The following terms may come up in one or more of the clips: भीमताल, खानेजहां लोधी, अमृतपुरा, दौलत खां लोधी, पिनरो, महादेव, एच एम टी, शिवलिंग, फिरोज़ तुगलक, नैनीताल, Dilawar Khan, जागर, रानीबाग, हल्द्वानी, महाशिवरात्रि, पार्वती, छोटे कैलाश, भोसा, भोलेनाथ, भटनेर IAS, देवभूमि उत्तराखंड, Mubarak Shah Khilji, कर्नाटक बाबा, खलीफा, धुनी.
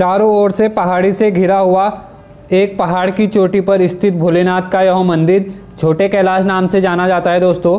चारों ओर से पहाड़ी से घिरा हुआ एक पहाड़ की चोटी पर स्थित भोलेनाथ का यह मंदिर छोटे कैलाश नाम से जाना जाता है। दोस्तों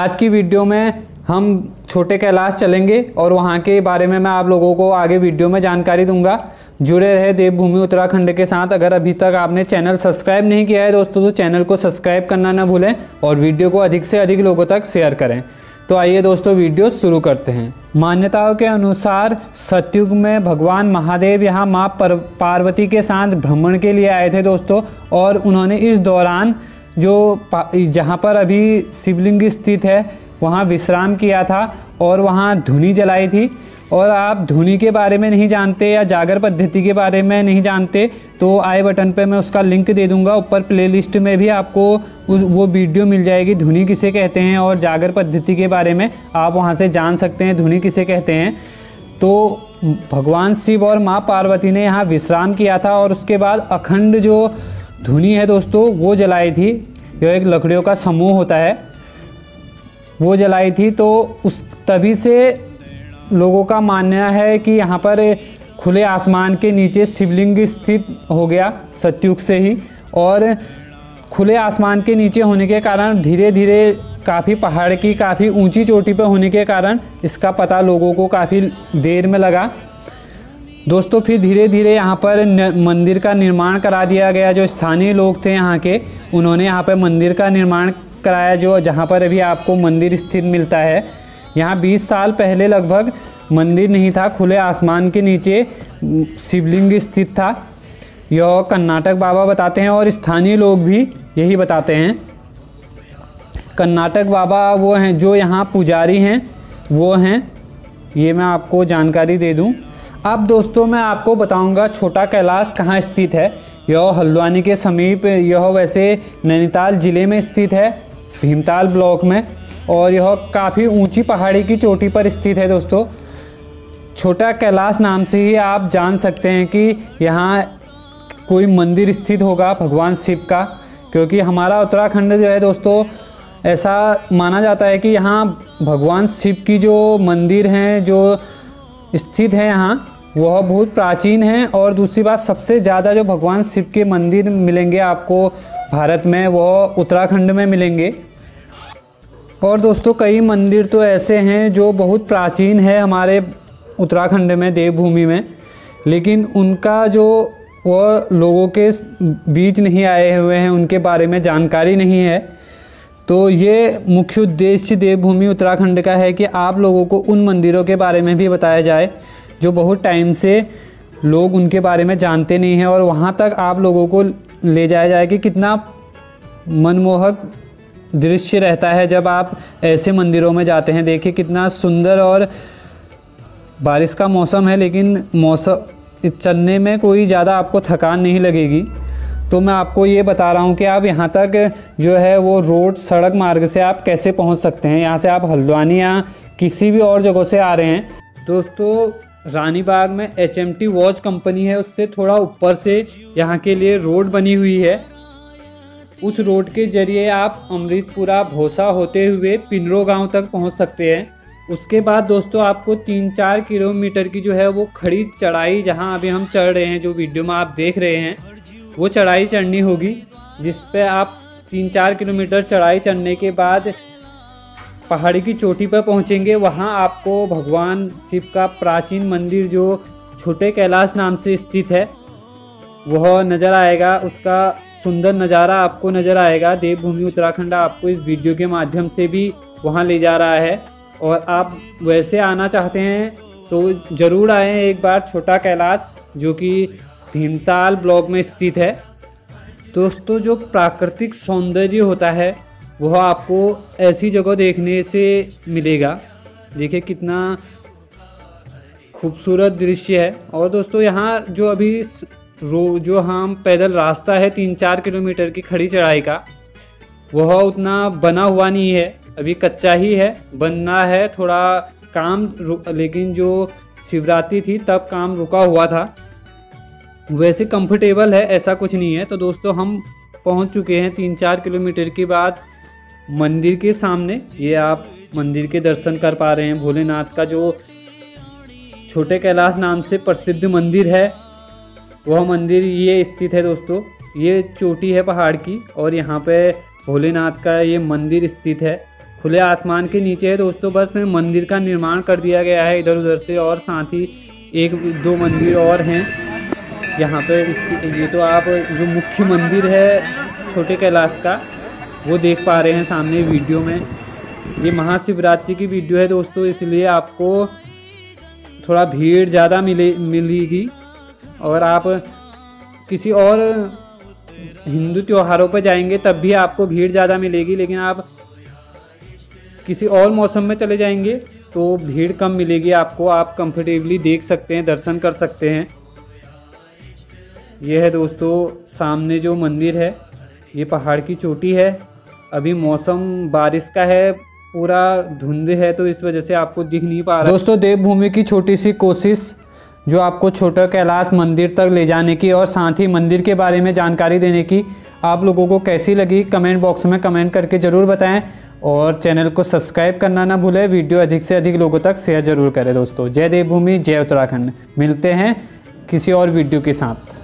आज की वीडियो में हम छोटे कैलाश चलेंगे और वहाँ के बारे में मैं आप लोगों को आगे वीडियो में जानकारी दूंगा। जुड़े रहे देवभूमि उत्तराखंड के साथ। अगर अभी तक आपने चैनल सब्सक्राइब नहीं किया है दोस्तों तो चैनल को सब्सक्राइब करना ना भूलें और वीडियो को अधिक से अधिक लोगों तक शेयर करें। तो आइए दोस्तों वीडियो शुरू करते हैं। मान्यताओं के अनुसार सतयुग में भगवान महादेव यहाँ माँ पार्वती के साथ भ्रमण के लिए आए थे दोस्तों, और उन्होंने इस दौरान जहाँ पर अभी शिवलिंग स्थित है वहाँ विश्राम किया था और वहाँ धुनी जलाई थी। और आप धुनी के बारे में नहीं जानते या जागर पद्धति के बारे में नहीं जानते तो आई बटन पे मैं उसका लिंक दे दूंगा। ऊपर प्लेलिस्ट में भी आपको वो वीडियो मिल जाएगी धुनी किसे कहते हैं और जागर पद्धति के बारे में, आप वहाँ से जान सकते हैं धुनी किसे कहते हैं। तो भगवान शिव और माँ पार्वती ने यहाँ विश्राम किया था और उसके बाद अखंड जो धुनी है दोस्तों वो जलाई थी। यह एक लकड़ियों का समूह होता है, वो जलाई थी। तो उस तभी से लोगों का मानना है कि यहाँ पर खुले आसमान के नीचे शिवलिंग स्थित हो गया सतयुग से ही, और खुले आसमान के नीचे होने के कारण धीरे धीरे काफ़ी पहाड़ की काफ़ी ऊंची चोटी पर होने के कारण इसका पता लोगों को काफ़ी देर में लगा दोस्तों। फिर धीरे धीरे यहाँ पर मंदिर का निर्माण करा दिया गया। जो स्थानीय लोग थे यहाँ के उन्होंने यहाँ पर मंदिर का निर्माण कराया, जो जहाँ पर अभी आपको मंदिर स्थित मिलता है। यहाँ 20 साल पहले लगभग मंदिर नहीं था, खुले आसमान के नीचे शिवलिंग स्थित था। यह कर्नाटक बाबा बताते हैं और स्थानीय लोग भी यही बताते हैं। कर्नाटक बाबा वो हैं जो यहाँ पुजारी हैं, वो हैं, ये मैं आपको जानकारी दे दूँ। अब दोस्तों मैं आपको बताऊंगा छोटा कैलाश कहाँ स्थित है। यह हल्द्वानी के समीप, यह वैसे नैनीताल ज़िले में स्थित है, भीमताल ब्लॉक में, और यह काफ़ी ऊंची पहाड़ी की चोटी पर स्थित है दोस्तों। छोटा कैलाश नाम से ही आप जान सकते हैं कि यहाँ कोई मंदिर स्थित होगा भगवान शिव का, क्योंकि हमारा उत्तराखंड जो है दोस्तों ऐसा माना जाता है कि यहाँ भगवान शिव की जो मंदिर हैं जो स्थित है यहाँ वह बहुत प्राचीन है। और दूसरी बात, सबसे ज़्यादा जो भगवान शिव के मंदिर मिलेंगे आपको भारत में वह उत्तराखंड में मिलेंगे। और दोस्तों कई मंदिर तो ऐसे हैं जो बहुत प्राचीन है हमारे उत्तराखंड में, देवभूमि में, लेकिन उनका जो वह लोगों के बीच नहीं आए हुए हैं, उनके बारे में जानकारी नहीं है। तो ये मुख्य उद्देश्य देवभूमि उत्तराखंड का है कि आप लोगों को उन मंदिरों के बारे में भी बताया जाए जो बहुत टाइम से लोग उनके बारे में जानते नहीं हैं, और वहाँ तक आप लोगों को ले जाया जाए कि कितना मनमोहक दृश्य रहता है जब आप ऐसे मंदिरों में जाते हैं। देखिए कितना सुंदर, और बारिश का मौसम है लेकिन मौसम चलने में कोई ज़्यादा आपको थकान नहीं लगेगी। तो मैं आपको ये बता रहा हूँ कि आप यहाँ तक जो है वो रोड सड़क मार्ग से आप कैसे पहुँच सकते हैं। यहाँ से आप हल्द्वानी या किसी भी और जगह से आ रहे हैं दोस्तों, रानीबाग में HMT वॉच कंपनी है, उससे थोड़ा ऊपर से यहाँ के लिए रोड बनी हुई है। उस रोड के ज़रिए आप अमृतपुरा भोसा होते हुए पिनरो गाँव तक पहुँच सकते हैं। उसके बाद दोस्तों आपको 3-4 किलोमीटर की जो है वो खड़ी चढ़ाई, जहाँ अभी हम चढ़ रहे हैं, जो वीडियो में आप देख रहे हैं, वो चढ़ाई चढ़नी होगी, जिस पे आप 3-4 किलोमीटर चढ़ाई चढ़ने के बाद पहाड़ी की चोटी पर पहुंचेंगे। वहां आपको भगवान शिव का प्राचीन मंदिर जो छोटे कैलाश नाम से स्थित है वह नज़र आएगा, उसका सुंदर नज़ारा आपको नज़र आएगा। देवभूमि उत्तराखंड आपको इस वीडियो के माध्यम से भी वहां ले जा रहा है, और आप वैसे आना चाहते हैं तो ज़रूर आएँ एक बार छोटा कैलाश, जो कि भीमताल ब्लॉक में स्थित है। दोस्तों जो प्राकृतिक सौंदर्य होता है वह आपको ऐसी जगह देखने से मिलेगा। देखिए कितना खूबसूरत दृश्य है। और दोस्तों यहाँ जो अभी जो हम पैदल रास्ता है 3-4 किलोमीटर की खड़ी चढ़ाई का, वह उतना बना हुआ नहीं है, अभी कच्चा ही है, बनना है थोड़ा काम, लेकिन जो शिवरात्रि थी तब काम रुका हुआ था। वैसे कंफर्टेबल है, ऐसा कुछ नहीं है। तो दोस्तों हम पहुंच चुके हैं 3-4 किलोमीटर के बाद मंदिर के सामने। ये आप मंदिर के दर्शन कर पा रहे हैं, भोलेनाथ का जो छोटे कैलाश नाम से प्रसिद्ध मंदिर है वह मंदिर ये स्थित है दोस्तों। ये चोटी है पहाड़ की और यहाँ पे भोलेनाथ का ये मंदिर स्थित है। खुले आसमान के नीचे है दोस्तों, बस मंदिर का निर्माण कर दिया गया है इधर उधर से। और साथ ही एक दो मंदिर और हैं यहाँ पे। ये तो आप जो मुख्य मंदिर है छोटे कैलाश का वो देख पा रहे हैं सामने वीडियो में। ये महाशिवरात्रि की वीडियो है दोस्तों, इसलिए आपको थोड़ा भीड़ ज़्यादा मिलेगी। और आप किसी और हिंदू त्योहारों पर जाएंगे तब भी आपको भीड़ ज़्यादा मिलेगी, लेकिन आप किसी और मौसम में चले जाएंगे तो भीड़ कम मिलेगी आपको। आप कंफर्टेबली देख सकते हैं, दर्शन कर सकते हैं। यह है दोस्तों सामने जो मंदिर है, ये पहाड़ की चोटी है। अभी मौसम बारिश का है, पूरा धुंध है, तो इस वजह से आपको दिख नहीं पा रहा दोस्तों। देवभूमि की छोटी सी कोशिश जो आपको छोटा कैलाश मंदिर तक ले जाने की और साथ ही मंदिर के बारे में जानकारी देने की आप लोगों को कैसी लगी कमेंट बॉक्स में कमेंट करके ज़रूर बताएं। और चैनल को सब्सक्राइब करना ना भूलें। वीडियो अधिक से अधिक लोगों तक शेयर ज़रूर करें दोस्तों। जय देवभूमि, जय उत्तराखंड। मिलते हैं किसी और वीडियो के साथ।